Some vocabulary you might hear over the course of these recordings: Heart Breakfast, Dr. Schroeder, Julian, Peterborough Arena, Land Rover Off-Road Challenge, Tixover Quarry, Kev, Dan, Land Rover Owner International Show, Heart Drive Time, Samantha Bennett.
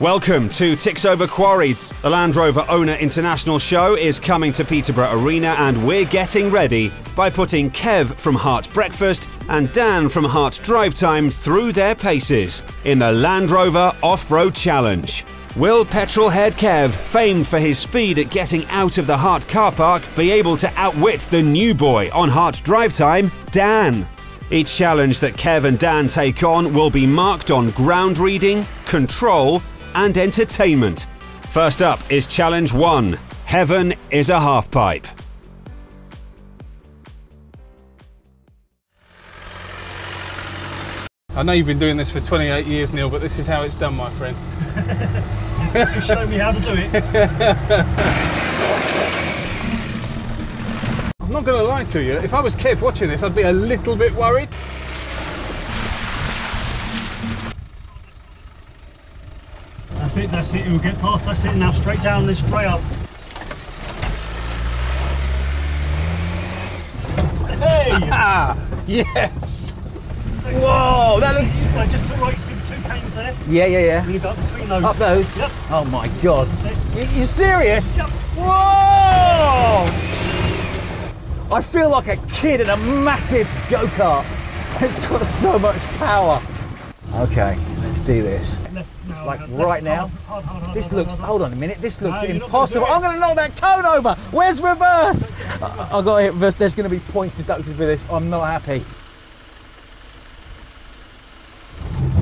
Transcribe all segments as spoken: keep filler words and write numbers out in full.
Welcome to Tixover Quarry. The Land Rover Owner International Show is coming to Peterborough Arena, and we're getting ready by putting Kev from Heart Breakfast and Dan from Heart Drive Time through their paces in the Land Rover Off-Road Challenge. Will petrol head Kev, famed for his speed at getting out of the Heart car park, be able to outwit the new boy on Heart Drive Time, Dan? Each challenge that Kev and Dan take on will be marked on ground reading, control, and entertainment. First up is challenge one, Heaven is a Half Pipe. I know you've been doing this for twenty-eight years, Neil, but this is how it's done, my friend. You showed me how to do it. I'm not going to lie to you, if I was Kev watching this, I'd be a little bit worried. That's it, that's it, you'll get past, that's it, now straight down, then straight up. Hey! Yes! Whoa, that looks... I just saw, right, you see the two canes there? Yeah, yeah, yeah. You go up between those. Up those? Yep. Oh my God. You're serious? Yep. Whoa! I feel like a kid in a massive go-kart. It's got so much power. Okay, let's do this. Left, no, like left, right now. Hard, hard, hard, hard, this hard, looks, hard, hard, hard. Hold on a minute, this looks no, impossible. Gonna I'm gonna knock that cone over. Where's reverse? I, I gotta hit reverse. There's gonna be points deducted with this. I'm not happy.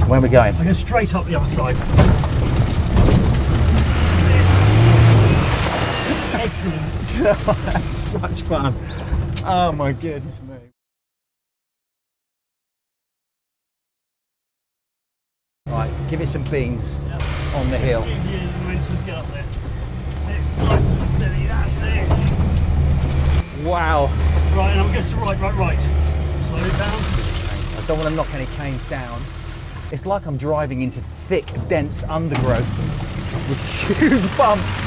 Where are we going? We're going straight up the other side. Excellent. That's such fun. Oh my goodness me. Right, give it some beans yep. on the Just hill. Give you the momentum to get up there. That's it, nice and steady, that's it. Wow. Right, and I'm going to right, right, right. Slow it down. I don't want to knock any canes down. It's like I'm driving into thick, dense undergrowth with huge bumps.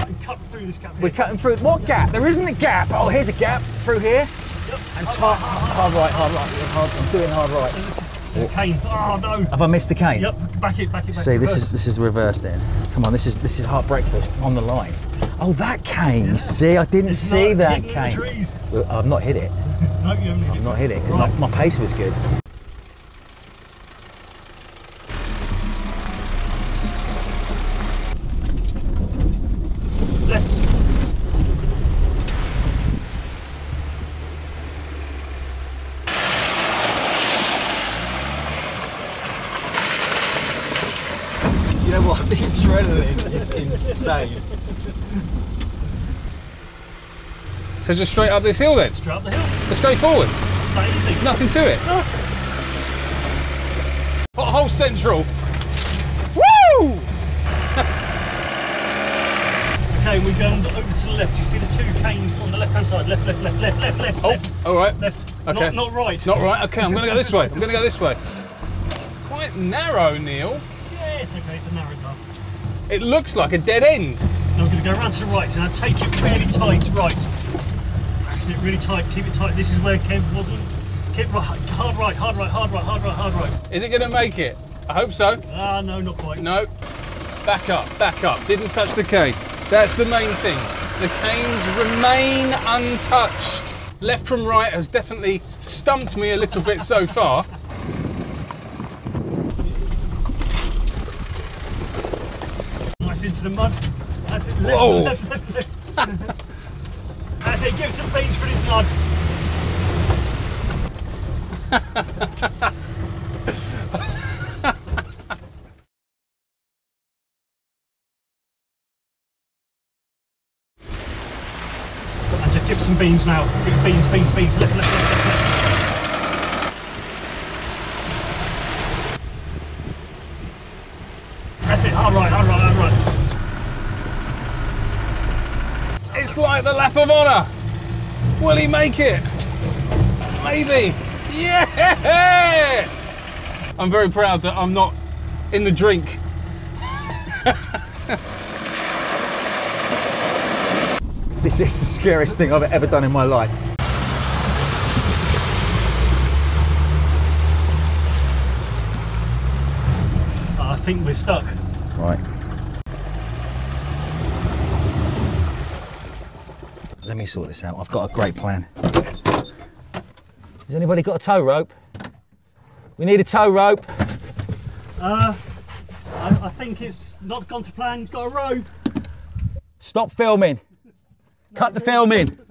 I'm cutting through this gap here. We're cutting through, what yep. gap? There isn't a gap. Oh, here's a gap through here. Yep. And hard, hard, hard, hard, right, hard right, hard right. I'm doing hard right. The cane. Oh no! Have I missed the cane? Yep, back it, back it. Back See, this reverse. is this is reverse then. Come on, this is this is Heart Breakfast on the line. Oh, that cane! Yeah. See, I didn't it's see not, that cane. Well, I've not hit it. No, you haven't hit I've it. not hit it because right. my, my pace was good. The adrenaline is insane. So just straight up this hill then? Straight up the hill. But straight forward? Stay easy. There's nothing to it? No. Pothole central. Woo! Okay, we're going over to the left. You see the two canes on the left-hand side. Left, left, left, left, left, left, oh, left. All right. Left. Okay. Not, not right. Not right. Okay, I'm going to go this way. I'm going to go this way. It's quite narrow, Neil. It's okay, it's a narrow car. It looks like a dead end. Now I'm going to go round to the right and I take it really tight right. That's it, really tight, keep it tight. This is where Kev wasn't. Keep right, hard right, hard right, hard right, hard right, hard right. Is it going to make it? I hope so. Ah, uh, no, not quite. No. Back up, back up. Didn't touch the cane. That's the main thing. The canes remain untouched. Left from right has definitely stumped me a little bit so far. Into the mud. That's it. Left, Whoa. left, left, left. That's it. Give some beans for this mud. And just give some beans now. Give beans, beans, beans. Left, left, left, left. left. That's it. All right, all right, all right. It's like the lap of honour. Will he make it? Maybe. Yes! I'm very proud that I'm not in the drink. This is the scariest thing I've ever done in my life. I think we're stuck. Right. Let me sort this out. I've got a great plan. Has anybody got a tow rope? We need a tow rope. Uh, I, I think it's not gone to plan. Got a rope. Stop filming. Cut the filming.